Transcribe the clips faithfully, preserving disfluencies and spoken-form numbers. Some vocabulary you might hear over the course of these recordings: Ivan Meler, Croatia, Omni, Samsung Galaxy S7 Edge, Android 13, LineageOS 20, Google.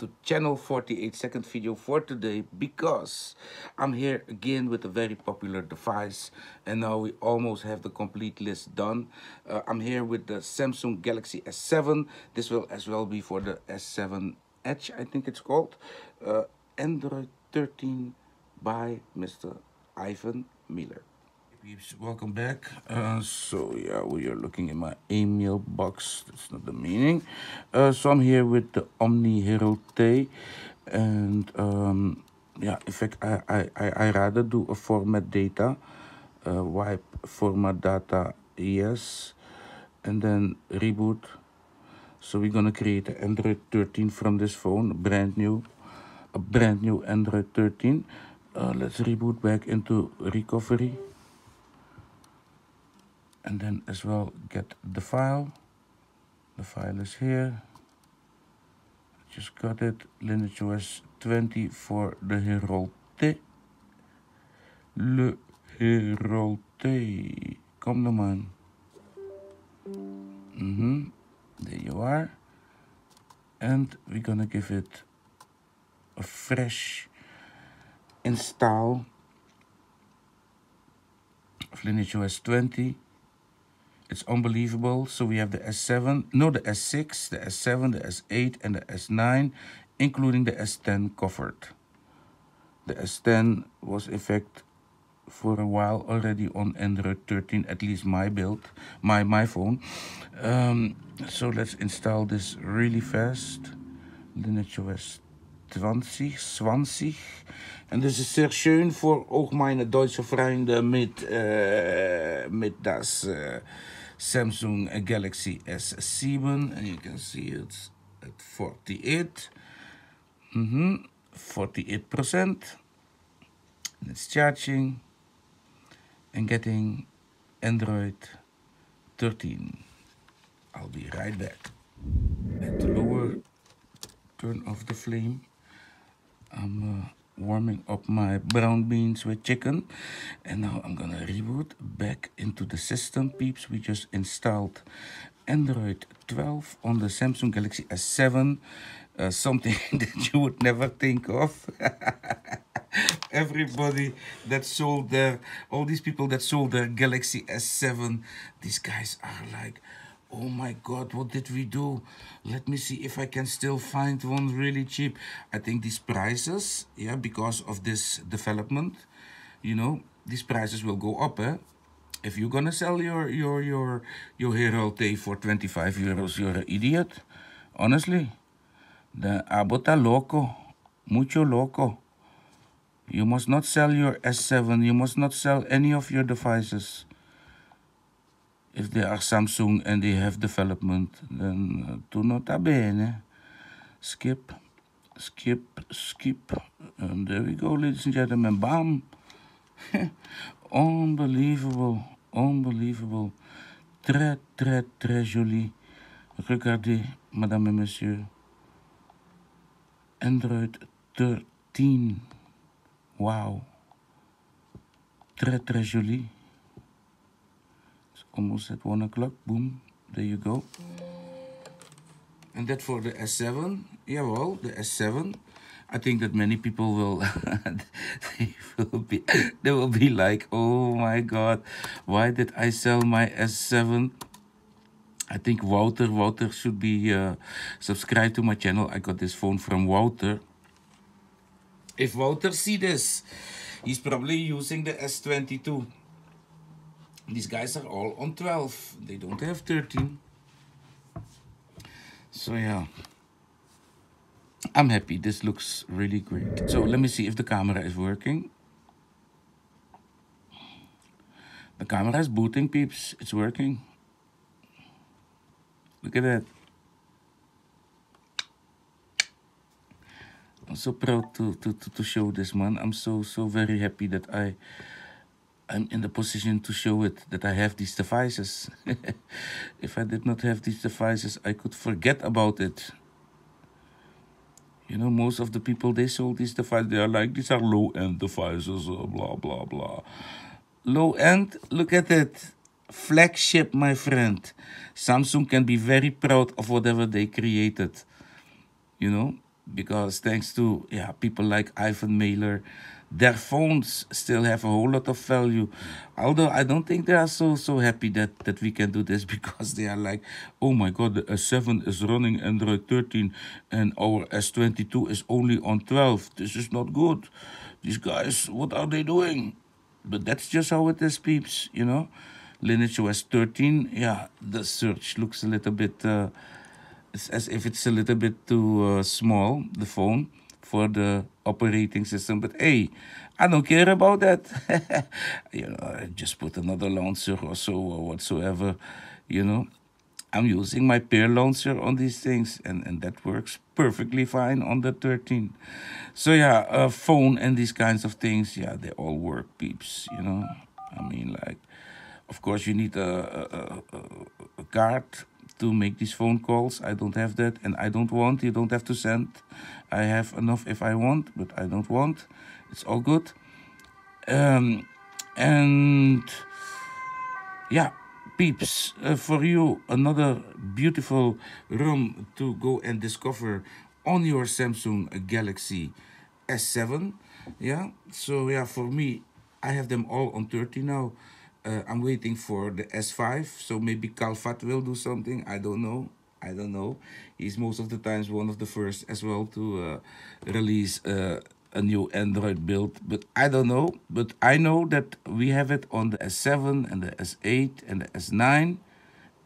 into channel forty-eight second video for today, because I'm here again with a very popular device, and now we almost have the complete list done. Uh, I'm here with the Samsung Galaxy S seven. This will as well be for the S seven Edge, I think it's called. Uh, Android thirteen by Mister Ivan Meler. Welcome back. Uh, so yeah, we are looking in my email box. That's not the meaning. Uh, so I'm here with the Omni Hero T, and um, yeah, in fact, I, I I I rather do a format data, uh, wipe format data, yes, and then reboot. So we're gonna create an Android thirteen from this phone, brand new, a brand new Android thirteen. Uh, let's reboot back into recovery. And then as well get the file. The file is here. I just got it. LineageOS twenty for the Hero T. Le Hero T. Kom dan man. Mm-hmm. There you are. And we're gonna give it a fresh install of LineageOS twenty. It's unbelievable. So we have the S seven, no, the S six, the S seven, the S eight, and the S nine, including the S ten covered. The S ten was in fact for a while already on Android thirteen, at least my build, my, my phone. Um, so let's install this really fast. LineageOS twintig, twintig. En dus is zeer schön voor ook mijn Duitse vrienden met, uh, met das uh, Samsung Galaxy S seven. And you can see it at forty-eight. Mm-hmm. forty-eight percent. And it's charging and getting Android thirteen. I'll be right back. At the lower, turn off the flame. I'm uh, warming up my brown beans with chicken, and now I'm gonna reboot back into the system, peeps. We just installed Android twelve on the Samsung Galaxy S seven, uh, something that you would never think of. Everybody that sold their, all these people that sold their Galaxy S seven, these guys are like, oh my God, what did we do? Let me see if I can still find one really cheap. I think these prices, yeah, because of this development, you know, these prices will go up, eh? If you're gonna sell your your your your Hero T for twenty-five euros, you're an idiot. Honestly, the abota loco, mucho loco. You must not sell your S seven. You must not sell any of your devices. If they are Samsung and they have development, then uh, do nota bene. Skip, skip, skip. And there we go, ladies and gentlemen. Bam! Unbelievable, unbelievable. Très, très, très joli. Regardez, madame et monsieur. Android thirteen. Wow. Très, très joli. Almost at one o'clock, boom, there you go. And that for the S seven, yeah, well, the S seven. I think that many people will, they will be, they will be like, oh my God, why did I sell my S seven? I think Wouter, Wouter should be uh, subscribed to my channel. I got this phone from Wouter. If Wouter see this, he's probably using the S twenty-two. These guys are all on twelve. They don't have thirteen. So yeah, I'm happy. This looks really great. So let me see if the camera is working. The camera is booting, peeps. It's working. Look at that. I'm so proud to, to, to, to show this, man. I'm so, so very happy that I... I'm in the position to show it, that I have these devices. If I did not have these devices, I could forget about it. You know, most of the people, they sold these devices, they are like, these are low-end devices, uh, blah, blah, blah. Low-end, look at it. Flagship, my friend. Samsung can be very proud of whatever they created. You know, because thanks to yeah people like Ivan Meler, their phones still have a whole lot of value. Although I don't think they are so so happy that that we can do this, because they are like, oh my god, the S seven is running Android thirteen and our S twenty-two is only on twelve. This is not good. These guys, what are they doing? But that's just how it is, peeps, you know. LineageOS thirteen, yeah, the search looks a little bit, uh, it's as if it's a little bit too uh, small, the phone, for the operating system. But hey, I don't care about that. You know, I just put another launcher or so or whatsoever, you know. I'm using my pair launcher on these things, and, and that works perfectly fine on the thirteen. So yeah, a phone and these kinds of things, yeah, they all work, peeps, you know. I mean, like, of course you need a, a, a, a card to make these phone calls. I don't have that, and I don't want, you don't have to send. I have enough if I want, but I don't want. It's all good. Um, and yeah. Peeps, uh, for you, another beautiful ROM to go and discover on your Samsung Galaxy S seven. Yeah, so yeah, for me, I have them all on thirty now. Uh, I'm waiting for the S five, so maybe Kalfat will do something. I don't know. I don't know. He's most of the times one of the first as well to uh, release uh, a new Android build, but I don't know. But I know that we have it on the S seven and the S eight and the S nine,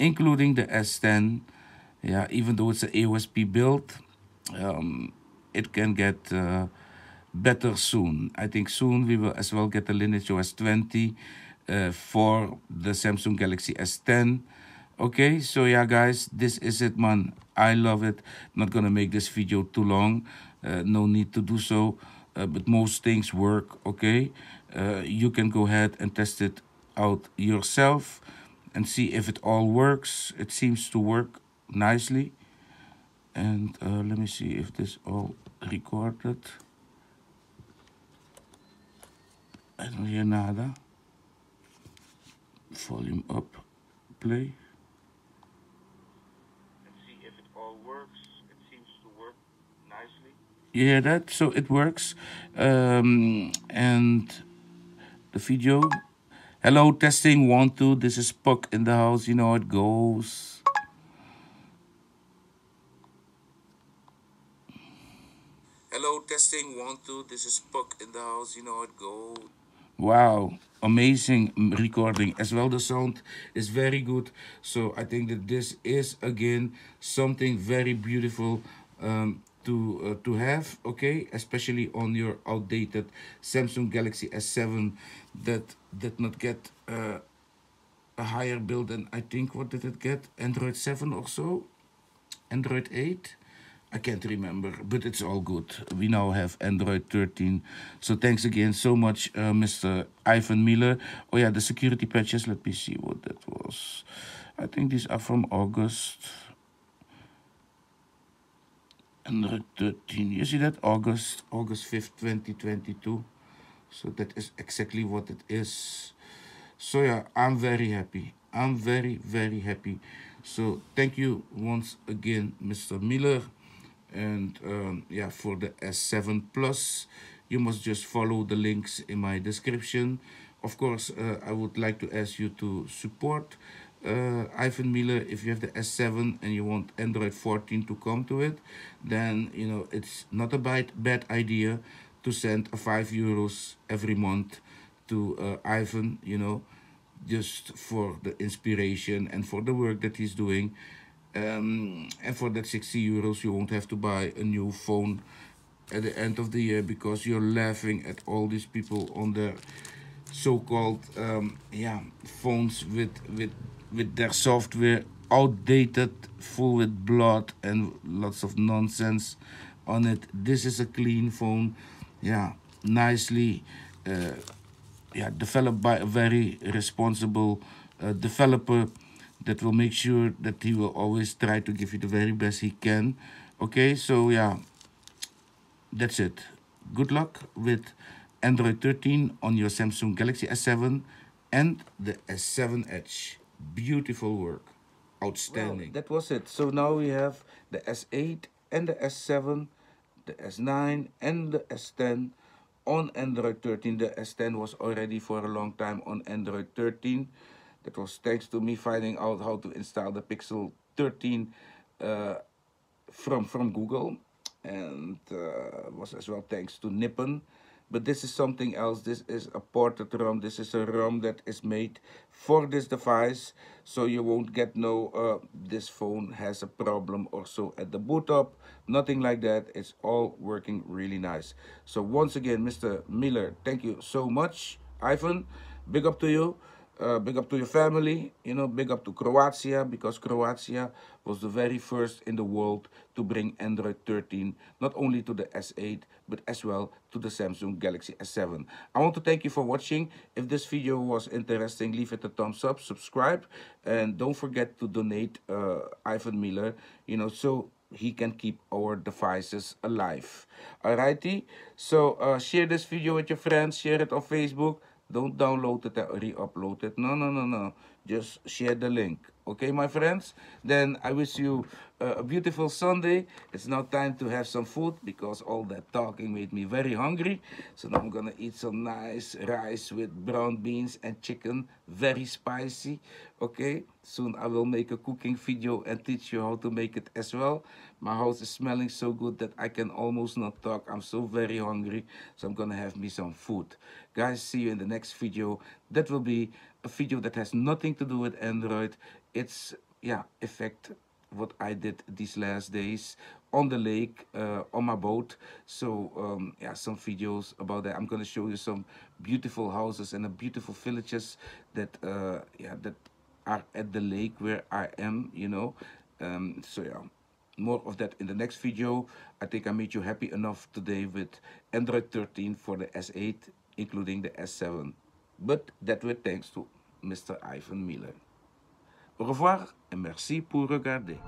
including the S ten. Yeah, even though it's an A O S P build, um, it can get uh, better soon. I think soon we will as well get the LineageOS twenty uh, for the Samsung Galaxy S ten. Okay, so yeah, guys, this is it, man. I love it. I'm not gonna make this video too long. Uh, no need to do so, uh, but most things work, okay? Uh, you can go ahead and test it out yourself and see if it all works. It seems to work nicely. And uh, let me see if this all recorded. I don't hear nada. Volume up, play. You hear that? So it works. Um, and the video. Hello, testing one, two. This is Puck in the house. You know how it goes. Hello, testing one, two. This is Puck in the house. You know how it goes. Wow, amazing recording. As well, the sound is very good. So I think that this is, again, something very beautiful. Um, To, uh, to have, okay, especially on your outdated Samsung Galaxy S seven that did not get uh, a higher build than, I think, what did it get? Android seven or so? Android eight? I can't remember, but it's all good. We now have Android thirteen. So thanks again so much, uh, Mister Ivan Meler. Oh yeah, the security patches, let me see what that was. I think these are from August. Android thirteen, you see that? August, August fifth, twenty twenty-two. So that is exactly what it is. So yeah, I'm very happy. I'm very, very happy. So thank you once again, Mister Meler. And um, yeah, for the S seven Plus, you must just follow the links in my description. Of course, uh, I would like to ask you to support Uh, Ivan Meler. If you have the S seven and you want Android fourteen to come to it, then you know it's not a bad, bad idea to send five euros every month to uh, Ivan, you know, just for the inspiration and for the work that he's doing. Um, and for that sixty euros you won't have to buy a new phone at the end of the year, because you're laughing at all these people on their so-called um, yeah phones with with with their software outdated, full with blood and lots of nonsense on it. This is a clean phone, yeah, nicely uh, yeah, developed by a very responsible uh, developer that will make sure that he will always try to give you the very best he can. Okay, so yeah, that's it. Good luck with Android thirteen on your Samsung Galaxy S seven and the S seven Edge. Beautiful work, outstanding. Well, that was it. So now we have the S eight and the S seven de S nine and the S ten on Android thirteen. The S ten was already for a long time on Android thirteen. That was thanks to me finding out how to install the Pixel thirteen uh, from, from Google. And uh, was as well thanks to Nippon. But this is something else. This is a ported ROM. This is a ROM that is made for this device. So you won't get no, uh, this phone has a problem or so at the boot up. Nothing like that. It's all working really nice. So once again, Mister Meler, thank you so much. Ivan, big up to you. Uh, big up to your family. You know, big up to Croatia. Because Croatia was the very first in the world to bring Android thirteen. Not only to the S eight, but as well to the Samsung Galaxy S seven. I want to thank you for watching. If this video was interesting, leave it a thumbs up, subscribe. And don't forget to donate uh, Ivan Meler. You know, so he can keep our devices alive. Alrighty. So, uh, share this video with your friends. Share it on Facebook. Don't download it and re-upload it. No, no, no, no. Just share the link. Okay, my friends? Then I wish you a beautiful Sunday. It's now time to have some food because all that talking made me very hungry. So now I'm gonna eat some nice rice with brown beans and chicken. Very spicy. Okay? Soon I will make a cooking video and teach you how to make it as well. My house is smelling so good that I can almost not talk. I'm so very hungry. So I'm gonna have me some food. Guys, see you in the next video. That will be a video that has nothing to do with Android. It's, yeah, effect what I did these last days on the lake, uh, on my boat. So, um, yeah, some videos about that. I'm going to show you some beautiful houses and a beautiful villages that, uh, yeah, that are at the lake where I am, you know. Um, so, yeah, more of that in the next video. I think I made you happy enough today with Android thirteen for the S eight, including the S seven. But that was thanks to Mister Ivan Meler. Au revoir et merci pour regarder.